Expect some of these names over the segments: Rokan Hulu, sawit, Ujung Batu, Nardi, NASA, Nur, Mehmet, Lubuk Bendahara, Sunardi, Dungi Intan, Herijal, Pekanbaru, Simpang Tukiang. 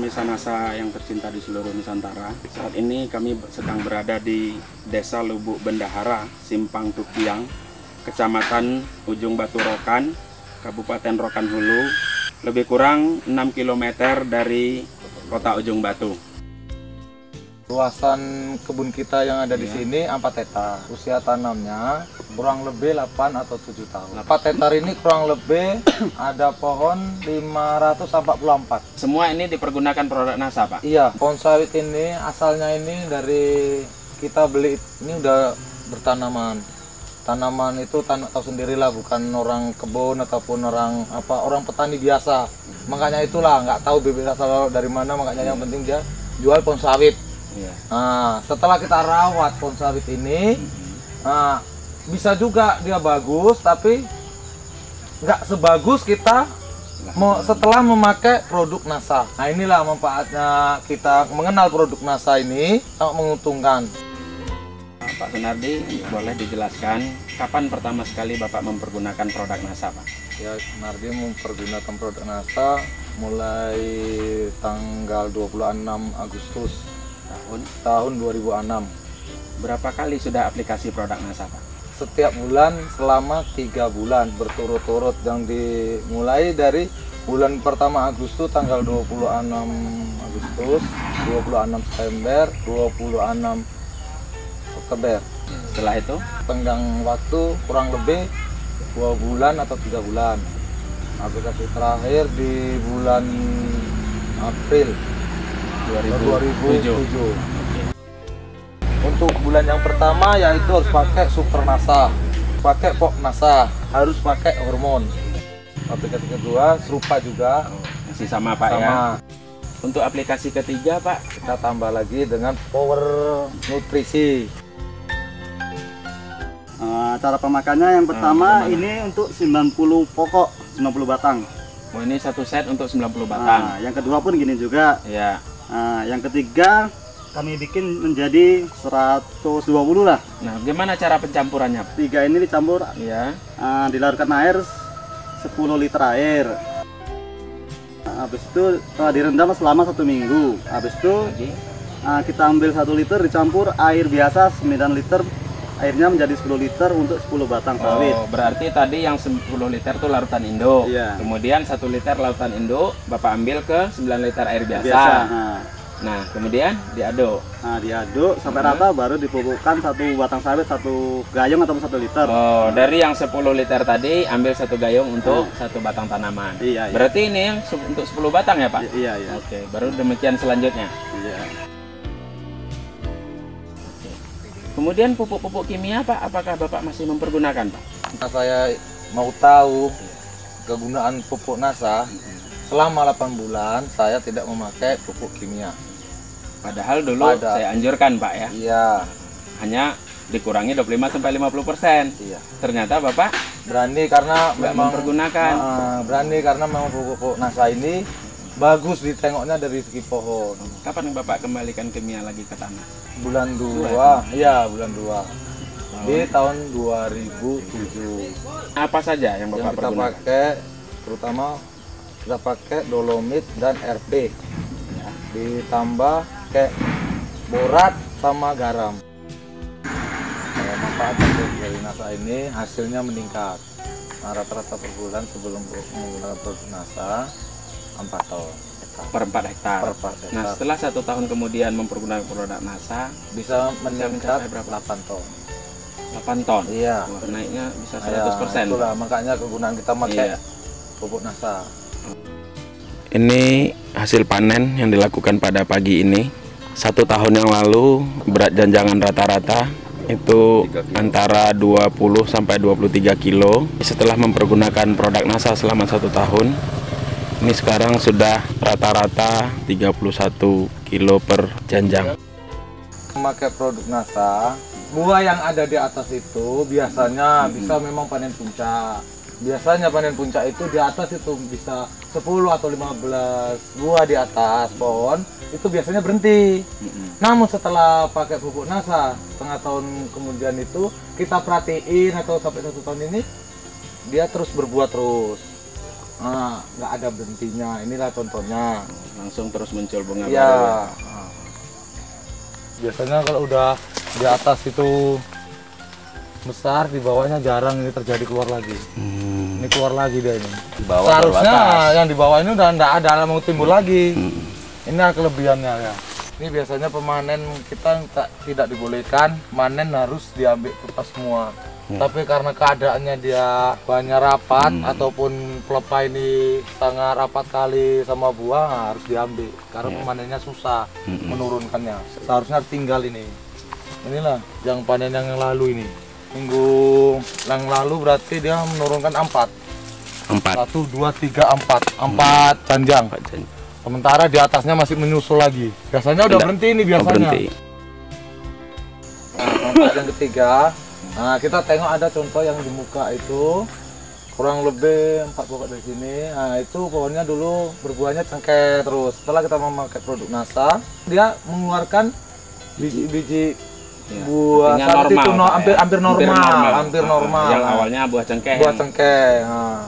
Pemirsa NASA yang tercinta di seluruh Nusantara, saat ini kami sedang berada di Desa Lubuk Bendahara, Simpang Tukiang, Kecamatan Ujung Batu Rokan, Kabupaten Rokan Hulu, lebih kurang 6 km dari kota Ujung Batu. Luasan kebun kita yang ada di sini 4 hektar. Usia tanamnya kurang lebih 8 atau 7 tahun. 4 hektar ini kurang lebih ada pohon 544. Semua ini dipergunakan produk NASA, Pak? Iya, pohon sawit ini asalnya ini dari kita beli, ini udah bertanaman. Tanaman itu tahu sendirilah, bukan orang kebun ataupun orang petani biasa. Makanya itulah nggak tahu bibit asal dari mana, makanya yang penting dia jual pohon sawit. Yeah. Nah, setelah kita rawat pohon sawit ini, nah, bisa juga dia bagus, tapi nggak sebagus kita setelah memakai produk NASA. Nah, inilah manfaatnya kita mengenal produk NASA ini, sangat menguntungkan. Pak Sunardi, boleh dijelaskan kapan pertama sekali Bapak mempergunakan produk NASA, Pak? Ya, Nardi mempergunakan produk NASA mulai tanggal 26 Agustus tahun 2006. Berapa kali sudah aplikasi produk NASA, Pak? Setiap bulan selama 3 bulan berturut-turut, yang dimulai dari bulan pertama Agustus, tanggal 26 Agustus, 26 September, 26 Oktober. Setelah itu tenggang waktu kurang lebih 2 bulan atau 3 bulan. Aplikasi terakhir di bulan April 2007. Untuk bulan yang pertama yaitu harus pakai super NASA, pakai pok NASA, harus pakai hormon. Aplikasi kedua serupa juga, masih sama Pak ya. Untuk aplikasi ketiga Pak, kita tambah lagi dengan power nutrisi. Cara pemakannya yang pertama ini untuk 90 pokok, 90 batang. Oh, ini satu set untuk 90 batang. Yang kedua pun gini juga. Ya. Yang ketiga kami bikin menjadi 120 lah. Nah, gimana cara pencampurannya? 3 ini dicampur, ya. Dilarutkan air 10 liter air. Habis itu direndam selama 1 minggu. Habis itu kita ambil 1 liter dicampur air biasa 9 liter. Airnya menjadi 10 liter untuk 10 batang sawit. Oh, berarti tadi yang 10 liter itu larutan induk. Iya. Kemudian 1 liter larutan induk Bapak ambil ke 9 liter air biasa. Nah, kemudian diaduk. Nah, diaduk sampai rata, baru dipupukkan 1 batang sawit 1 gayung atau 1 liter. Oh, dari yang 10 liter tadi ambil 1 gayung untuk 1 batang tanaman. Iya, iya. Berarti ini yang untuk 10 batang ya, Pak? Iya, iya. Oke, baru demikian selanjutnya. Iya. Oke. Kemudian pupuk-pupuk kimia, Pak, apakah Bapak masih mempergunakan, Pak? Saya mau tahu kegunaan pupuk NASA. Selama 8 bulan saya tidak memakai pupuk kimia. Padahal dulu saya anjurkan, Pak ya. Iya. Hanya dikurangi 25–50%. Iya. Ternyata Bapak berani karena memang menggunakan. Berani karena memang pupuk NASA ini bagus ditengoknya dari segi pohon. Kapan Bapak kembalikan kimia lagi ke tanah? Bulan 2. Iya, bulan 2. Di tahun 2007. Apa saja yang Bapak pergunakan? Kita pakai terutama kita pakai dolomit dan RP, ditambah kayak borat sama garam. Manfaat dari NASA ini hasilnya meningkat. Rata-rata per bulan sebelum menggunakan produk NASA 4 ton per 4 hektar. Nah, setelah 1 tahun kemudian mempergunakan produk NASA bisa meningkat berapa? 8 ton. 8 ton. Iya. Naiknya bisa 100%. Itulah makanya kegunaan kita pakai pupuk NASA. Ini hasil panen yang dilakukan pada pagi ini. 1 tahun yang lalu berat janjangan rata-rata itu antara 20–23 kilo. Setelah mempergunakan produk NASA selama 1 tahun, ini sekarang sudah rata-rata 31 kilo per janjang. Memakai produk NASA, buah yang ada di atas itu biasanya bisa memang panen puncak. Biasanya panen puncak itu di atas itu bisa 10 atau 15 buah di atas pohon, itu biasanya berhenti. Namun setelah pakai pupuk NASA setengah tahun kemudian itu kita perhatiin atau sampai 1 tahun ini dia terus berbuah terus. Nah, nggak ada berhentinya. Inilah contohnya. Langsung terus muncul bunga baru. Ya. Nah. Biasanya kalau udah di atas itu besar, di bawahnya jarang ini terjadi keluar lagi. Ini keluar lagi dia ini. Di bawah seharusnya terbatas. Yang di bawah ini udah nggak ada mau timbul lagi. Ini kelebihannya ya. Ini biasanya pemanen kita tidak dibolehkan, panen harus diambil kertas semua. Tapi karena keadaannya dia banyak rapat ataupun pelepah ini sangat rapat kali sama buah, nah harus diambil karena pemanennya susah menurunkannya. Seharusnya tinggal ini. Inilah yang panen yang lalu ini. Minggu yang lalu berarti dia menurunkan 4. 1, 2, 3, 4 panjang. Sementara di atasnya masih menyusul lagi. Biasanya udah berhenti ini biasanya. Nah, yang ketiga. Nah, kita tengok ada contoh yang di muka itu kurang lebih 4 pokok dari sini. Nah, itu pohonnya dulu berbuahnya cengkeh terus. Setelah kita memakai produk NASA, dia mengeluarkan biji-biji buah saat itu hampir normal. Yang awalnya buah cengkeh. Buah cengkeh. Nah.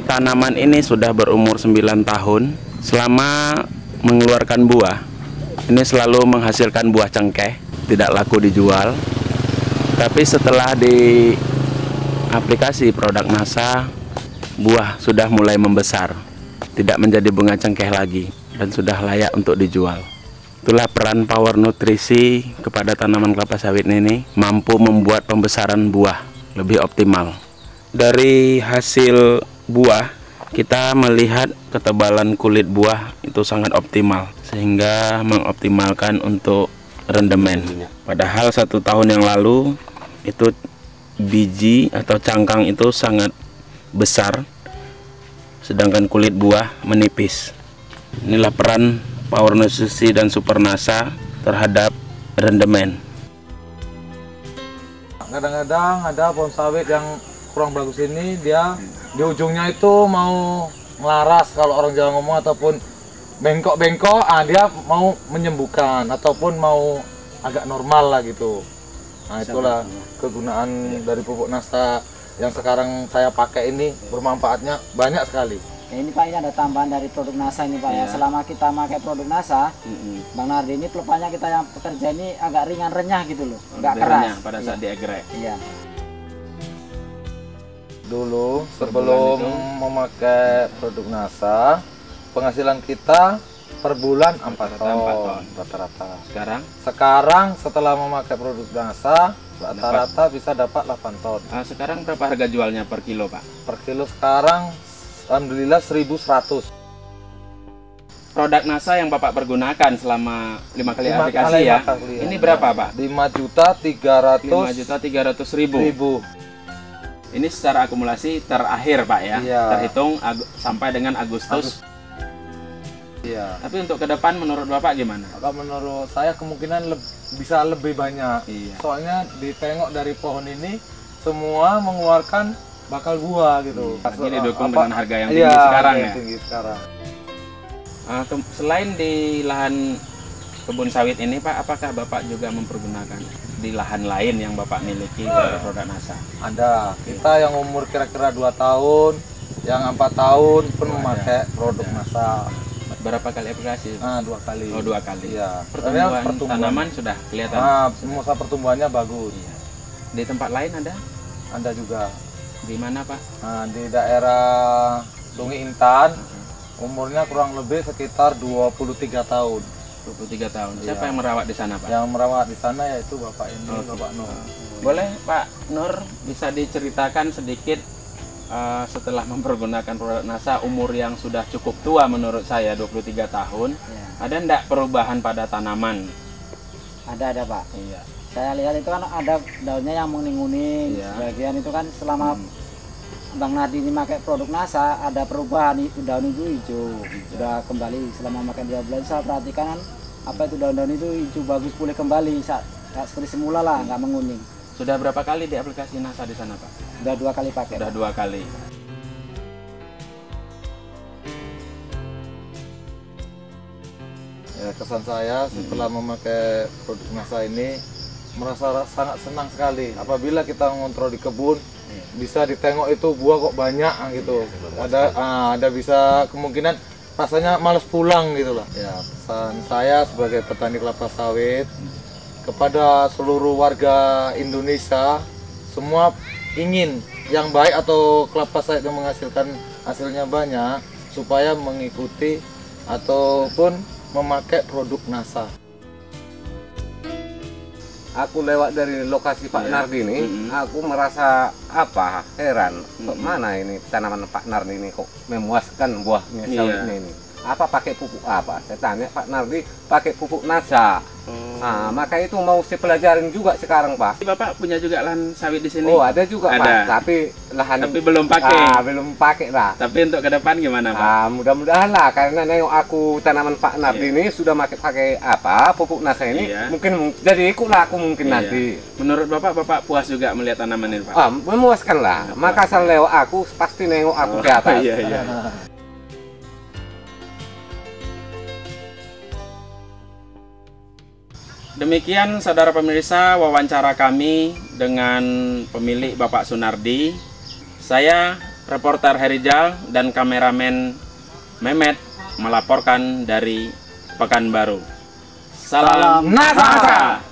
Tanaman ini sudah berumur 9 tahun. Selama mengeluarkan buah, ini selalu menghasilkan buah cengkeh, tidak laku dijual. Tapi setelah di aplikasi produk NASA, buah sudah mulai membesar, tidak menjadi bunga cengkeh lagi dan sudah layak untuk dijual. Itulah peran power nutrisi kepada tanaman kelapa sawit ini, mampu membuat pembesaran buah lebih optimal. Dari hasil buah, kita melihat ketebalan kulit buah itu sangat optimal, sehingga mengoptimalkan untuk rendemen. Padahal 1 tahun yang lalu itu biji atau cangkang itu sangat besar, sedangkan kulit buah menipis. Inilah peran power nutrisi dan super NASA terhadap rendemen. Kadang-kadang ada pohon sawit yang kurang bagus ini, dia di ujungnya itu mau melaras kalau orang Jawa ngomong, ataupun bengkok-bengkok. Dia mau menyembuhkan ataupun mau agak normal lah gitu. Nah, itulah kegunaan dari pupuk NASA yang sekarang saya pakai ini, bermanfaatnya banyak sekali. Ya, ini Pak, ini ada tambahan dari produk NASA ini Pak. Ya. Selama kita pakai produk NASA, Bang Nardi ini pelepahnya kita yang pekerja ini agak ringan renyah gitu loh, nggak keras. Renyah pada saat diegrek. Iya. Dulu sebelum memakai produk NASA, penghasilan kita per bulan 4 ton rata-rata. Sekarang setelah memakai produk NASA, rata-rata bisa dapat 8 ton. Nah, sekarang berapa harga jualnya per kilo Pak? Per kilo sekarang alhamdulillah 1.100. Produk NASA yang Bapak pergunakan selama 5 kali aplikasi ya, ini berapa Pak? 5.300.000. Ini secara akumulasi terakhir Pak ya, terhitung sampai dengan Agustus. Iya. Tapi untuk ke depan menurut Bapak gimana? Menurut saya kemungkinan bisa lebih banyak. Iya. Soalnya ditengok dari pohon ini semua mengeluarkan bakal buah gitu. Ini didukung dengan harga yang tinggi sekarang ya. Tinggi sekarang. Selain di lahan kebun sawit ini Pak, apakah Bapak juga mempergunakan di lahan lain yang Bapak miliki dari produk NASA? Ada. Kita yang umur kira-kira 2 tahun, yang 4 tahun pun memakai produk NASA. Berapa kali aplikasi? 2 kali. Oh, 2 kali. Iya. Pertumbuhan tanaman sudah kelihatan. Masa pertumbuhannya bagus. Iya. Di tempat lain ada? Ada juga. Di mana Pak? Di daerah Dungi Intan. Umurnya kurang lebih sekitar 23 tahun. 23 tahun. Siapa yang merawat di sana Pak? Yang merawat di sana yaitu Bapak ini, Bapak Nur. Boleh Pak Nur bisa diceritakan sedikit? Setelah mempergunakan produk NASA, umur yang sudah cukup tua menurut saya, 23 tahun, ada enggak perubahan pada tanaman? Ada Pak. Iya. Saya lihat itu kan ada daunnya yang menguning-uning, sebagian itu kan selama Bang Nardi ini pakai produk NASA, ada perubahan, itu daun itu hijau, sudah kembali. Selama makan 3 bulan saya perhatikan apa itu daun-daun itu hijau bagus, pulih kembali, nggak seperti semula lah, nggak menguning. Sudah berapa kali di aplikasi NASA di sana Pak? Sudah 2 kali pakai. Sudah 2 kali. Ya, kesan saya setelah memakai produk NASA ini merasa sangat senang sekali. Apabila kita mengontrol di kebun, bisa ditengok itu buah kok banyak gitu. Ada bisa kemungkinan rasanya males pulang gitulah. Ya, pesan saya sebagai petani kelapa sawit kepada seluruh warga Indonesia, semua ingin yang baik atau kelapa sawit yang menghasilkan hasilnya banyak, supaya mengikuti ataupun memakai produk NASA. Aku lewat dari lokasi Pak Nardi ini, aku merasa heran, kok mana ini tanaman Pak Nardi ini kok memuaskan buahnya sawitnya ini. Apa pakai pupuk apa? Saya tanya Pak Nardi, pakai pupuk NASA. Nah, maka itu mau saya pelajarin juga sekarang, Pak. Bapak punya juga lahan sawit di sini? Oh, ada juga, ada. Pak. Tapi belum pakai. Belum pakai lah. Tapi untuk ke depan gimana, Pak? Mudah-mudahan lah, karena nengok aku tanaman Pak Nardi ini sudah pakai pupuk NASA ini, mungkin jadi ikutlah aku nanti. Menurut Bapak, Bapak puas juga melihat tanaman ini, Pak? Memuaskan lah. Maka asal lewat aku pasti nengok aku ke atas. Iya. Demikian saudara pemirsa wawancara kami dengan pemilik Bapak Sunardi. Saya reporter Herijal dan kameramen Mehmet melaporkan dari Pekanbaru. Salam NASA.